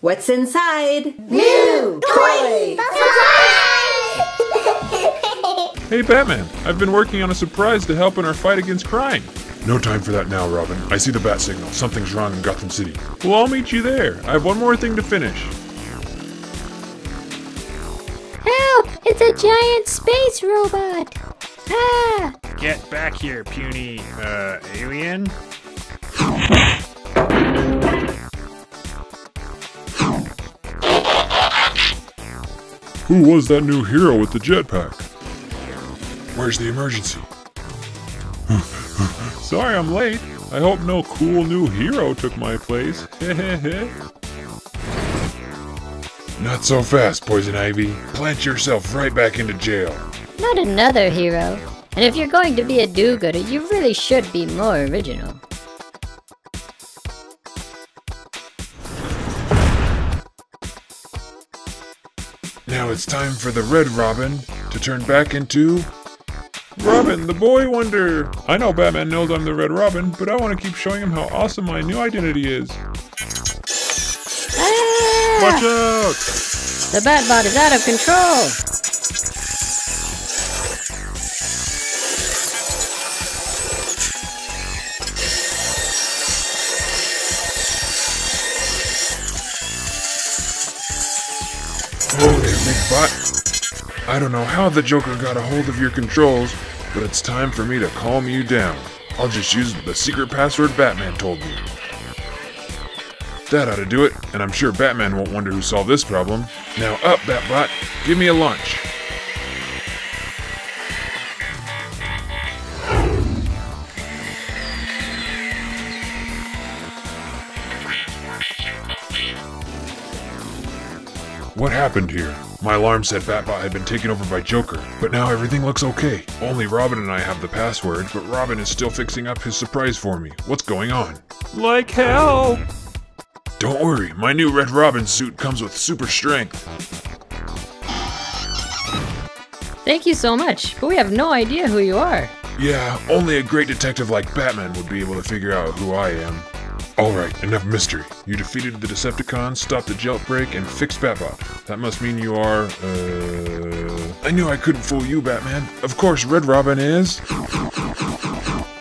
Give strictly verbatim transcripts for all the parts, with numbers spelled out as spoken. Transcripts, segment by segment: What's inside? New toys! Surprise! Hey Batman, I've been working on a surprise to help in our fight against crime. No time for that now, Robin. I see the bat signal. Something's wrong in Gotham City. Well, I'll meet you there. I have one more thing to finish. Help! It's a giant space robot! Ah! Get back here, puny, uh, alien? Who was that new hero with the jetpack? Where's the emergency? Sorry I'm late. I hope no cool new hero took my place. Not so fast, Poison Ivy. Plant yourself right back into jail. Not another hero. And if you're going to be a do-gooder, you really should be more original. Now it's time for the Red Robin to turn back into... Robin, the boy wonder! I know Batman knows I'm the Red Robin, but I want to keep showing him how awesome my new identity is. Ah! Watch out! The Batbot is out of control! I don't know how the Joker got a hold of your controls, but it's time for me to calm you down. I'll just use the secret password Batman told me. That ought to do it, and I'm sure Batman won't wonder who solved this problem. Now up, Batbot, give me a launch. What happened here? My alarm said Batbot had been taken over by Joker, but now everything looks okay. Only Robin and I have the password, but Robin is still fixing up his surprise for me. What's going on? Like hell! Don't worry, my new Red Robin suit comes with super strength. Thank you so much, but we have no idea who you are. Yeah, only a great detective like Batman would be able to figure out who I am. Alright, enough mystery. You defeated the Decepticons, stopped the jailbreak, and fixed Batbot. That must mean you are, uh... I knew I couldn't fool you, Batman. Of course, Red Robin is...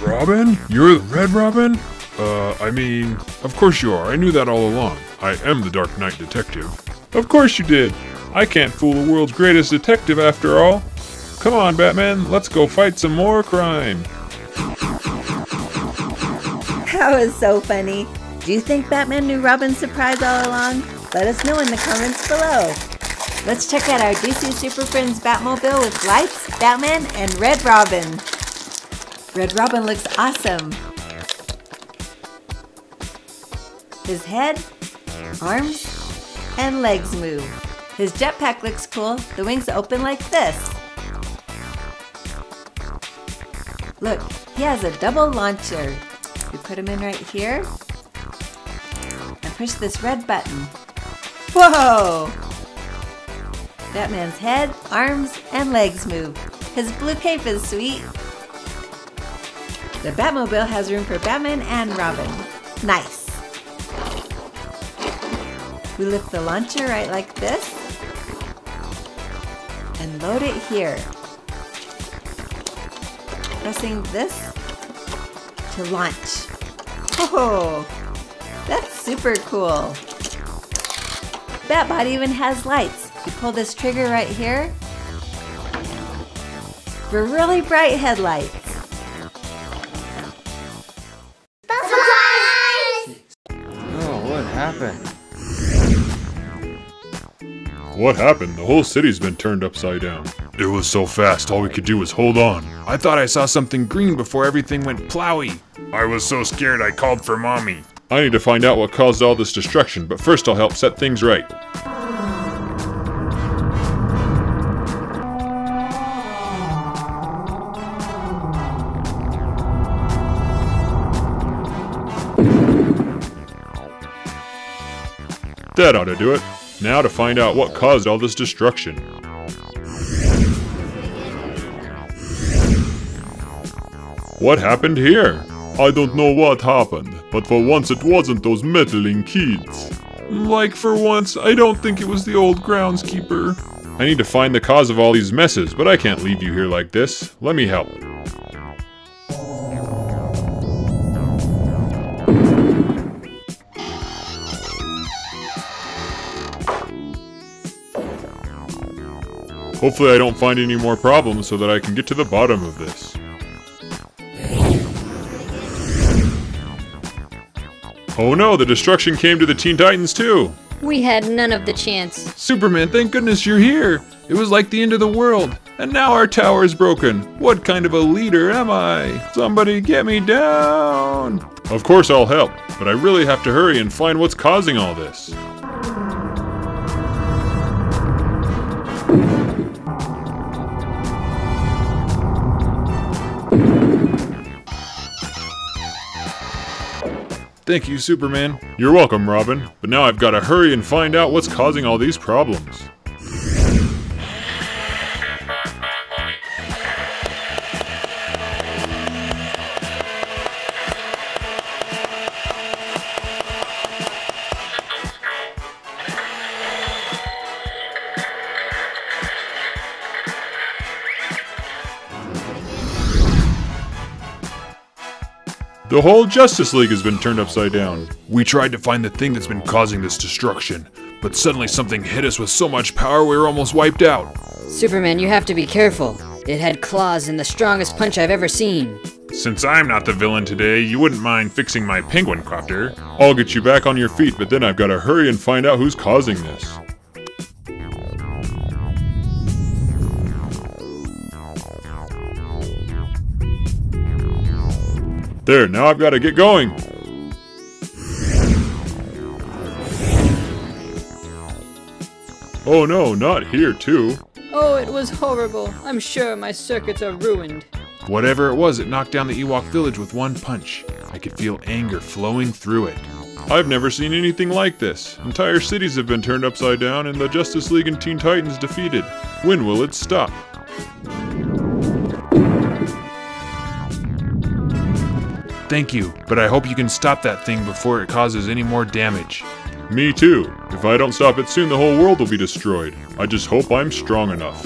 Robin? You're the Red Robin? Uh, I mean... Of course you are. I knew that all along. I am the Dark Knight Detective. Of course you did. I can't fool the world's greatest detective, after all. Come on, Batman. Let's go fight some more crime. That was so funny. Do you think Batman knew Robin's surprise all along? Let us know in the comments below. Let's check out our D C Super Friends Batmobile with lights, Batman, and Red Robin. Red Robin looks awesome. His head, arms, and legs move. His jetpack looks cool. The wings open like this. Look, he has a double launcher. We put him in right here, and push this red button. Whoa! Batman's head, arms, and legs move. His blue cape is sweet. The Batmobile has room for Batman and Robin. Nice! We lift the launcher right like this, and load it here. Pressing this to launch. Oh, that's super cool. Batbot even has lights. You pull this trigger right here for really bright headlights. Surprise! Oh, what happened? What happened? The whole city's been turned upside down. It was so fast, all we could do was hold on. I thought I saw something green before everything went plowy. I was so scared I called for mommy. I need to find out what caused all this destruction, but first I'll help set things right. That ought to do it. Now to find out what caused all this destruction. What happened here? I don't know what happened, but for once it wasn't those meddling kids. Like for once, I don't think it was the old groundskeeper. I need to find the cause of all these messes, but I can't leave you here like this. Let me help. Hopefully I don't find any more problems so that I can get to the bottom of this. Oh no, the destruction came to the Teen Titans too! We had none of the chance. Superman, thank goodness you're here! It was like the end of the world, and now our tower is broken. What kind of a leader am I? Somebody get me down! Of course I'll help, but I really have to hurry and find what's causing all this. Thank you, Superman. You're welcome, Robin. But now I've got to hurry and find out what's causing all these problems. The whole Justice League has been turned upside down. We tried to find the thing that's been causing this destruction, but suddenly something hit us with so much power we were almost wiped out. Superman, you have to be careful. It had claws and the strongest punch I've ever seen. Since I'm not the villain today, you wouldn't mind fixing my penguin copter. I'll get you back on your feet, but then I've got to hurry and find out who's causing this. There, now I've got to get going! Oh no, not here too! Oh, it was horrible. I'm sure my circuits are ruined. Whatever it was, it knocked down the Ewok village with one punch. I could feel anger flowing through it. I've never seen anything like this. Entire cities have been turned upside down and the Justice League and Teen Titans defeated. When will it stop? Thank you, but I hope you can stop that thing before it causes any more damage. Me too. If I don't stop it soon, the whole world will be destroyed. I just hope I'm strong enough.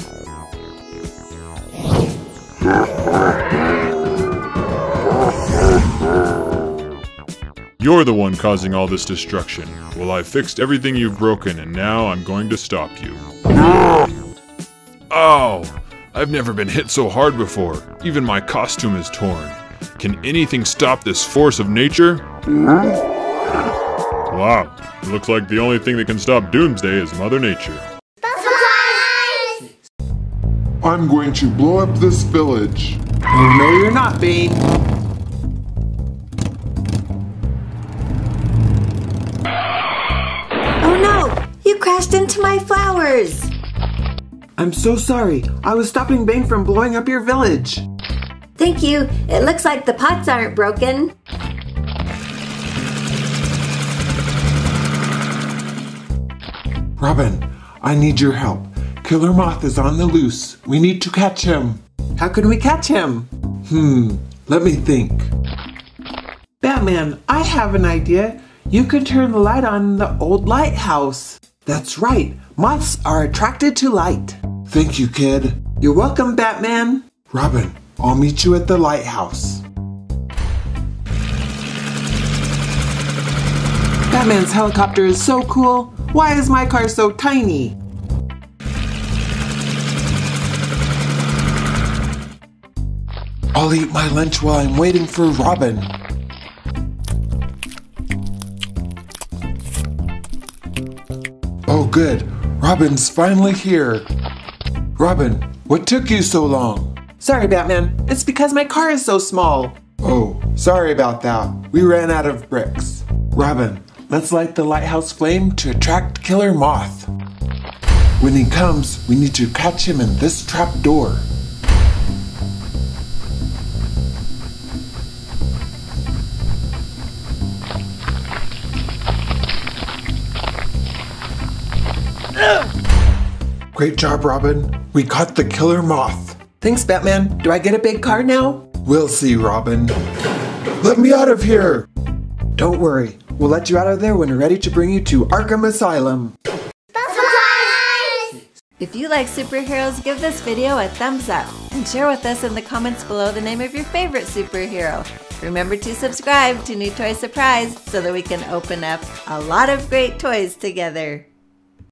You're the one causing all this destruction. Well, I've fixed everything you've broken, and now I'm going to stop you. Ow! I've never been hit so hard before. Even my costume is torn. Can anything stop this force of nature? Wow, it looks like the only thing that can stop Doomsday is Mother Nature. Surprise! I'm going to blow up this village. Oh, no, you're not, Bane. Oh no, you crashed into my flowers. I'm so sorry. I was stopping Bane from blowing up your village. Thank you. It looks like the pots aren't broken. Robin, I need your help. Killer Moth is on the loose. We need to catch him. How can we catch him? Hmm, let me think. Batman, I have an idea. You could turn the light on in the old lighthouse. That's right. Moths are attracted to light. Thank you, kid. You're welcome, Batman. Robin, I'll meet you at the lighthouse. Batman's helicopter is so cool. Why is my car so tiny? I'll eat my lunch while I'm waiting for Robin. Oh good, Robin's finally here. Robin, what took you so long? Sorry, Batman. It's because my car is so small. Oh, sorry about that. We ran out of bricks. Robin, let's light the lighthouse flame to attract Killer Moth. When he comes, we need to catch him in this trap door. Great job, Robin. We caught the Killer Moth. Thanks, Batman. Do I get a big car now? We'll see, Robin. Let me out of here! Don't worry. We'll let you out of there when we're ready to bring you to Arkham Asylum. Surprise! If you like superheroes, give this video a thumbs up and share with us in the comments below the name of your favorite superhero. Remember to subscribe to New Toy Surprise so that we can open up a lot of great toys together.